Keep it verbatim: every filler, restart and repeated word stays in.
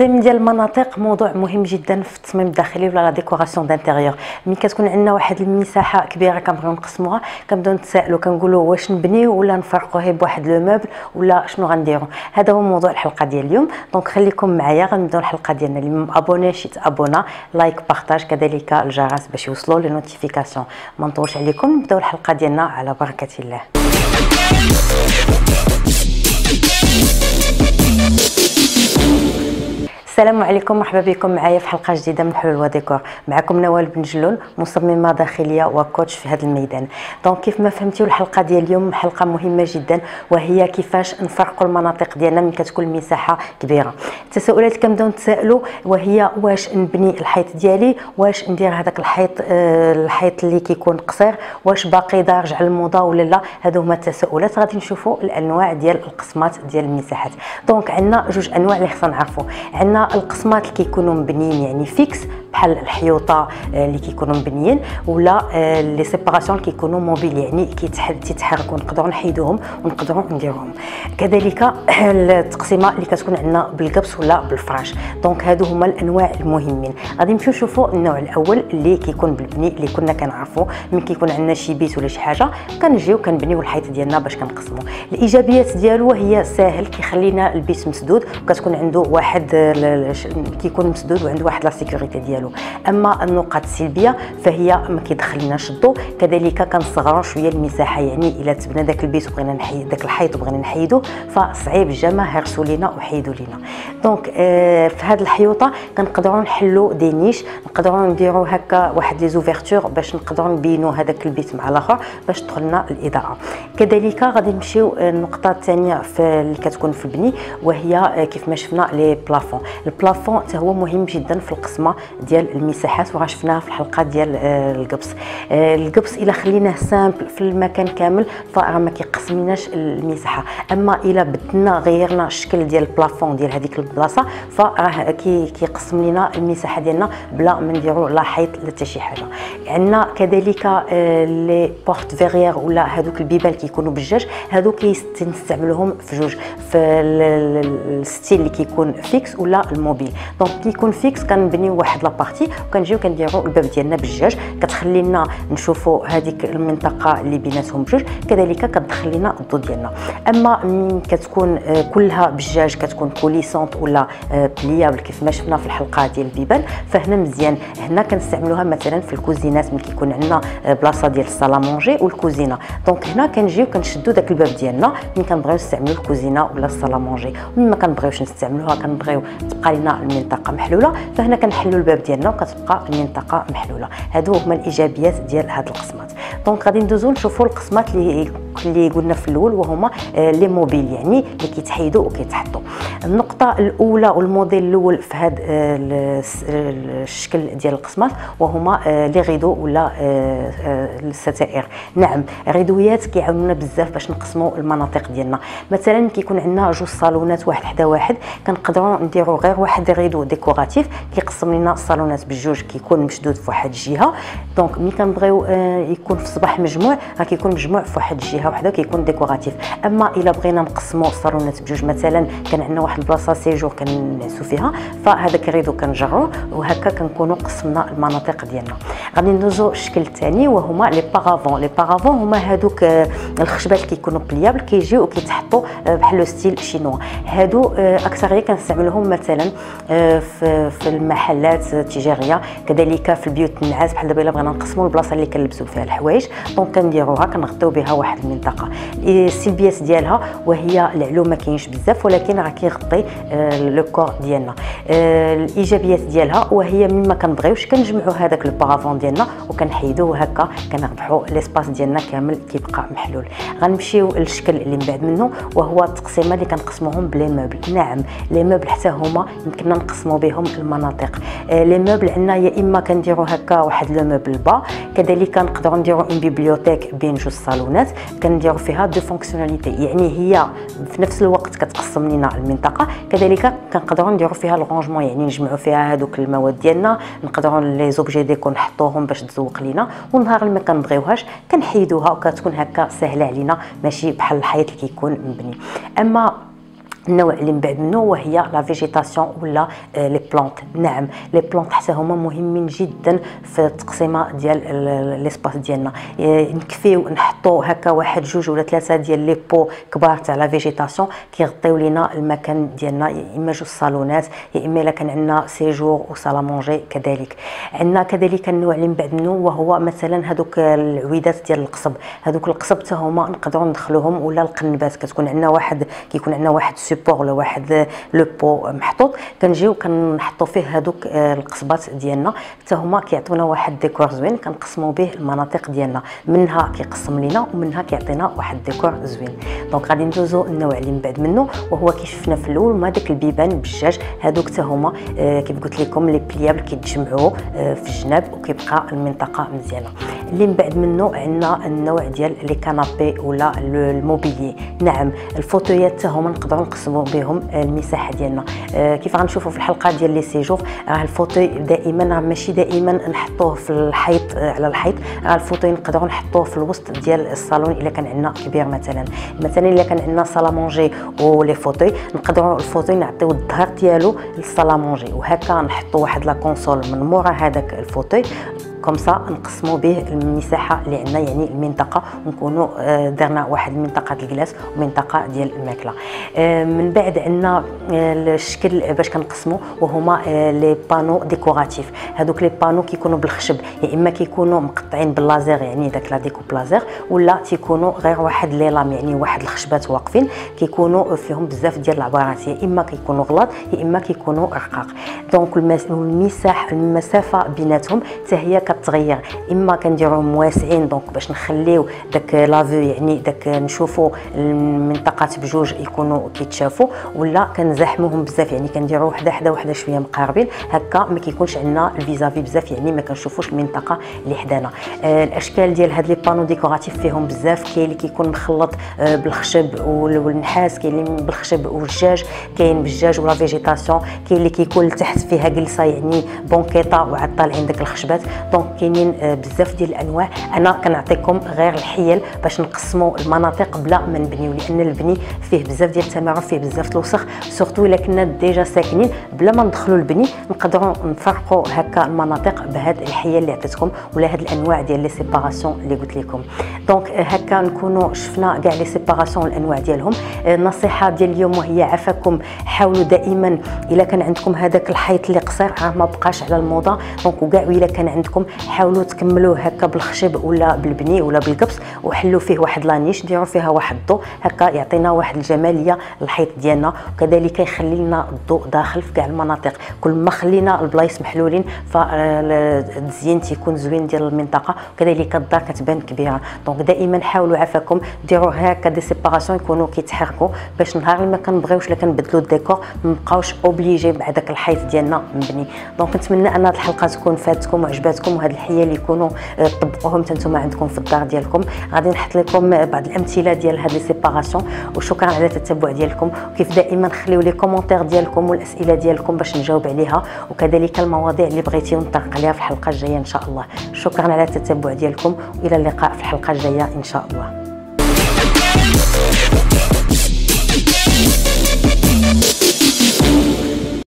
التقسيم ديال المناطق موضوع مهم جدا في التصميم الداخلي ولا لا ديكوراسيون دانتيريور. ملي كتكون عندنا واحد المساحه كبيره كنبغيو نقسموها كنبداو نتسائلوا كنقولوا واش نبنيو ولا نفرقوه بواحد لو موبل ولا شنو غنديروا. هذا هو موضوع الحلقه ديال اليوم، دونك خليكم معايا غنبداو الحلقه ديالنا. اللي مابوني شي تابونا، لايك، بارطاج، كذلك الجرس باش يوصلوا لي نوتيفيكاسيون. ما نطولش عليكم، نبداو الحلقه ديالنا على بركه الله. السلام عليكم، مرحبا بكم معايا في حلقه جديده من حلول وديكور. معكم نوال بنجلون، مصممه داخليه وكوتش في هذا الميدان. دونك كيف ما فهمتيو الحلقه ديال اليوم حلقه مهمه جدا، وهي كيفاش نفرقوا المناطق ديالنا من كتكون المساحه كبيره. التساؤلات اللي كنبداو نتسائلوا وهي واش نبني الحيط ديالي، واش ندير هذاك الحيط آه الحيط اللي كيكون قصير، واش باقي دارج على الموضه ولا لا. هادو هما التساؤلات. غادي نشوفوا الانواع ديال القسمات ديال المساحات. دونك عندنا جوج انواع اللي خصنا نعرفوا. عندنا القسمات اللي كيكونوا مبنيين يعني فيكس بحال الحيوطه اللي كيكونوا مبنيين، ولا لي سيباراسيون اللي كيكونوا موبيل يعني كيتحركوا نقدروا نحيدوهم ونقدروا نديروهم. كذلك التقسيمه اللي كتكون عندنا بالقبس ولا بالفراش. دونك هادو هما الانواع المهمين. غادي نمشيو نشوفوا النوع الاول اللي كيكون بالبني اللي كنا كنعرفوا. من كيكون عندنا شي بيت ولا شي حاجه كنجيو كنبنيو الحيط ديالنا باش كنقسموا. الايجابيات ديالو هي ساهل، كيخلينا البيت مسدود وكتكون عنده واحد كيكون مسدود وعنده واحد لا سيكوريتي ديالو. اما النقاط السلبيه فهي ما كيدخلناش الضوء، كذلك كنصغروا شويه المساحه. يعني الا تبنى داك البيت وبغينا نحيد داك الحيط وبغينا نحيدو فصعيب، الجماعه هرسوا لينا وحيدوا لينا. دونك آه في هذه الحيوطه كنقدروا نحلوا دي نيش، نقدروا نديروا هكا واحد لي زوفيرتور باش نقدروا نبينوا هذاك البيت مع الاخر باش تدخلنا الاضاءه. كذلك غادي نمشيو النقطه الثانيه اللي كتكون في البني، وهي كيف ما شفنا لي بلافون. البلافون حتى هو مهم جدا في القسمه ديال المساحات، وغا شفناها في الحلقه ديال القبص. القبص الا خليناه سامبل في المكان كامل فراه ما كيقسمناش المساحه، اما الا بدلنا غيرنا الشكل ديال البلافون ديال هذيك البلاصه فراه كيقسم لنا المساحه ديالنا بلا ما نديرو لا حيط لا حتى شي حاجه. عندنا كذلك لي بورت فيغيير ولا هذوك البيبان كيكونوا بالجاج. هادو كيستعملوهم في جوج، في الستيل اللي كيكون فيكس ولا الموبيل. دونك كيكون فيكس كنبنيو واحد لابارتي وكنجيو كنديروا الباب ديالنا بالجاج، كتخلي لنا نشوفوا هذيك المنطقه اللي بيناتهم بجوج، كذلك كتدخل لنا الضوء ديالنا. اما من كتكون كلها بالجاج كتكون كوليسونت ولا بليابل كيف ما شفنا في الحلقه ديال البيبان فهنا مزيان. هنا كنستعملوها مثلا في الكوزينات ملي كيكون عندنا بلاصه ديال الصالامونجي والكوزينه. دونك هنا كنجيو كنشدوا داك الباب ديالنا ملي كنبغيو نستعملو الكوزينه ولا الصالامونجي، وملي ما كنبغيوش نستعملوها كنبغيو تبقى لنا المنطقه محلوله فهنا كنحلوا الباب ديالنا وكتبقى المنطقه محلوله. هادو هما الايجابيات ديال هاد القسمات. دونك غادي ندوزو نشوفوا القسمات اللي اللي قلنا في الاول، وهما لي موبيل يعني اللي كيتحيدوا وكيتحطوا. النقطه الاولى والموديل الاول في هاد الشكل ديال القسمات وهما لي غيدو ولا الستائر. نعم غيدويات كيعاونونا بزاف باش نقسموا المناطق ديالنا. مثلا كيكون عندنا جوج صالونات واحد حدا واحد كنقدروا نديروا غير واحد غيدو ديكوراتيف كيقسم لنا الصالونات بالجوج، كيكون مشدود في واحد الجهه. دونك ملي كنبغيو يكون في الصباح مجموع راه كيكون مجموع في واحد الجهه وحده كيكون ديكوراتيف. اما الا بغينا نقسموا الصالونات بجوج، مثلا كان عندنا واحد البلاصه سيجور كنعسو فيها فهذاك الريدو كنجروه وهكا كنكونوا قسمنا المناطق ديالنا. غادي ندوزو الشكل الثاني وهما لي بارافون. لي بارافون هما هذوك الخشبات اللي كيكونوا بليابل كيجيو وكيتحطوا بحال لو ستيل شينوا. هادو اكثريه كنستعملهم مثلا في في المحلات التجاريه، كذلك في البيوت النعاس. بحال دابا الا بغينا نقسموا البلاصه اللي كنلبسوا فيها الحوايج دونك كنديروها كنغطيو بها واحد المنطقه. السلبيات ديالها وهي العلوم ما كاينش بزاف ولكن راه كيغطي لو كور ديالنا. الايجابيات ديالها وهي مما كنبغيوش كنجمعوا هذاك البارافون ديالنا وكنحيدوه هكا كنربحوا ليسباس ديالنا كامل كيبقى محلول. غنمشيو للشكل اللي من بعد منه وهو التقسيمه اللي كنقسموهم بلي موبل. نعم لي موبل حتى هما يمكننا نقسموا بهم المناطق. لي موبل عندنا يا اما كنديروا هكا واحد لو موبل با، كذلك نقدروا نديروا اون بيبليوتيك بين جوج صالونات كنديروا فيها دو فونكسيوناليتي يعني هي في نفس الوقت كتقسم لنا المنطقه، كذلك كنقدروا نديروا فيها الرونجمون يعني نجمعوا فيها هذوك المواد ديالنا، نقدروا لي زوبجي ديكو نحطوهم باش تزوق لينا، ونهار اللي ما كنبغيوهاش كنحيدوها وكتكون هكا سهله علينا ماشي بحال الحيط اللي كيكون مبني. اما النوع اللي من بعد منه وهي لا فيجيتاسيون ولا لي بلانت. نعم لي بلانت حتى هما مهمين جدا في التقسيمه ديال ليسباس ديالنا. نكفيو نحطو هكا واحد جوج ولا ثلاثه ديال لي بو كبار تاع لا فيجيتاسيون كيغطيو لينا المكان ديالنا، يا اما جوج صالونات يا اما الا كان عندنا سيجور وصالا مونجي. كذلك عندنا كذلك النوع اللي من بعد منه وهو مثلا هذوك العويدات ديال القصب. هذوك القصب حتى هما نقدروا ندخلوهم ولا القنبات، كتكون عندنا واحد كيكون عندنا واحد سوبور ولا واحد لو بو محطوط كنجيو كنحطوا فيه هذوك القصبات ديالنا حتى هما كيعطيونا واحد ديكور زوين كنقسموا به المناطق ديالنا، منها كيقسم لينا ومنها كيعطينا واحد ديكور زوين. دونك غادي ندوزو النوع اللي من بعد منه وهو كي شفنا في الاول ما داك البيبان بالجاج. هذوك حتى هما كيف قلت لكم لي بليابل كيتجمعوا في الجناب وكيبقى المنطقه مزيانه. اللي من بعد منه عندنا النوع ديال لي كانابي ولا الموبيلي. نعم الفوتويات حتى هما نقدروا نقسموا بهم المساحه ديالنا. كيف غنشوفوا في الحلقه ديال لي سيجور راه الفوتوي دائما راه ماشي دائما نحطوه في الحيط على الحيط، راه الفوتوي نقدروا نحطوه في الوسط ديال الصالون الا كان عندنا كبير. مثلا مثلا الا كان عندنا صاله مونجي ولي فوتوي نقدروا الفوتوي نعطيو الظهر ديالو للصاله مونجي وهكا نحطوا واحد لا كونسول من مورا هذاك الفوتوي كمسا نقسموا به المساحه اللي عندنا يعني المنطقه ونكونوا درنا واحد المنطقه ديال الكلاس ومنطقه ديال الماكله. من بعد عندنا الشكل باش كنقسموا وهما لي بانو ديكوراتيف. هذوك لي بانو كيكونوا بالخشب يا اما كيكونوا مقطعين باللازير يعني داك لا ديكو بلازير ولا تيكونوا غير واحد لي لام يعني واحد الخشبات واقفين كيكونوا فيهم بزاف ديال العبارات يا اما كيكونوا غلاط يا اما كيكونوا رقاق. دونك المساحه المسافه بيناتهم حتى هي كتغير، اما كنديروهم واسعين دونك باش نخليو داك لافو يعني داك نشوفوا المنطقات بجوج يكونوا كيتشافوا، ولا كنزحموهم بزاف يعني كنديروا وحده حدا وحده شويه مقاربين هكا ما كيكونش عندنا الفيزافي بزاف يعني ما كنشوفوش المنطقه اللي حدانا. آه الاشكال ديال هاد لي بانو ديكوراتيف فيهم بزاف، كاين اللي كيكون مخلط آه بالخشب والنحاس، كاين اللي بالخشب والجاج، كاين بالجاج ولا فيجيتاسيون، كاين اللي كيكون لتحت فيها جلسه يعني بونكيطه وعاد طالعين داك الخشبات. دونك كاينين بزاف ديال الانواع. انا كنعطيكم غير الحيل باش نقسموا المناطق بلا ما نبنيو، لان البني فيه بزاف ديال التمارين فيه بزاف الوسخ، سورتو الا كنا ديجا ساكنين بلا ما ندخلوا البني نقدروا نفرقوا هكا المناطق بهاد الحيل اللي عطيتكم ولا هاد الانواع ديال لي سيباراسيون اللي قلت لكم. دونك هكا نكونوا شفنا كاع لي سيباراسيون والانواع ديالهم. النصيحه ديال اليوم وهي عفاكم حاولوا دائما الا كان عندكم هذاك الحيط اللي قصير راه ما بقاش على الموضه، دونك وكاع الا كان عندكم حاولوا تكملوه هكا بالخشب ولا بالبني ولا بالقبص وحلوا فيه واحد لانيش ديروا فيها واحد الضوء هكا يعطينا واحد الجماليه الحيط ديالنا، وكذلك يخلي لنا الضوء داخل في كاع المناطق. كل ما خلينا البلايص محلولين فالتزيين تيكون زوين ديال المنطقه وكذلك الدار كتبان كبيره. دونك دائما حاولوا عفاكم ديروا هكا دي سيباراسيون يكونوا كيتحركوا باش نهار اللي ما كنبغيوش اللي كنبدلوا الديكور ما نبقاوش اوبليجي مع داك الحيط ديالنا مبني. دونك نتمنى ان هذه الحلقه تكون فاتتكم وعجباتكم، وهاد الحيل يكونوا طبقوهم حتى نتوما عندكم في الدار ديالكم. غادي نحط لكم بعض الامثله ديال هاد لي سيباراسيون، وشكرا على التتبع ديالكم. وكيف دائما خليو لي كومونتير ديالكم والاسئله ديالكم باش نجاوب عليها، وكذلك المواضيع اللي بغيتيو نطرق عليها في الحلقه الجايه ان شاء الله. شكرا على التتبع ديالكم والى اللقاء في الحلقه الجايه ان شاء الله.